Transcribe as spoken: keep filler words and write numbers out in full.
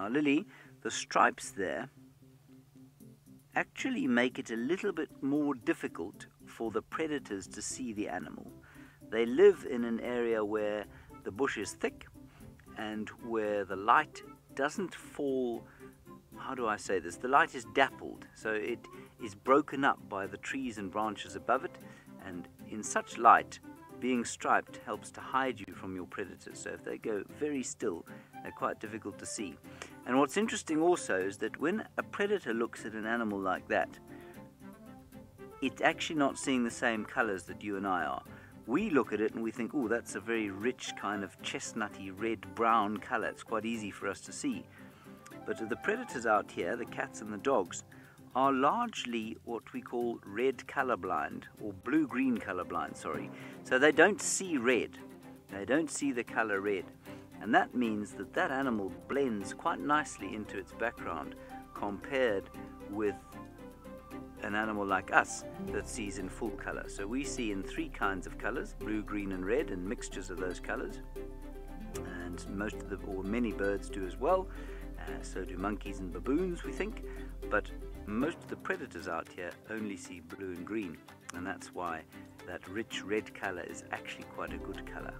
Now, Lily, the stripes there actually make it a little bit more difficult for the predators to see the animal. They live in an area where the bush is thick and where the light doesn't fall. How do I say this? The light is dappled, so it is broken up by the trees and branches above it, and in such light, being striped helps to hide you from your predators. So if they go very still, they're quite difficult to see. And what's interesting also is that when a predator looks at an animal like that, it's actually not seeing the same colors that you and I are. We look at it and we think, oh, that's a very rich kind of chestnutty red-brown color. It's quite easy for us to see. But the predators out here, the cats and the dogs, are largely what we call red colorblind, or blue-green colorblind, sorry. So they don't see red. They don't see the color red. And that means that that animal blends quite nicely into its background compared with an animal like us that sees in full color. So we see in three kinds of colors, blue, green and red, and mixtures of those colors. And most of the, or many birds do as well. Uh, so do monkeys and baboons, we think. But most of the predators out here only see blue and green. And that's why that rich red color is actually quite a good color.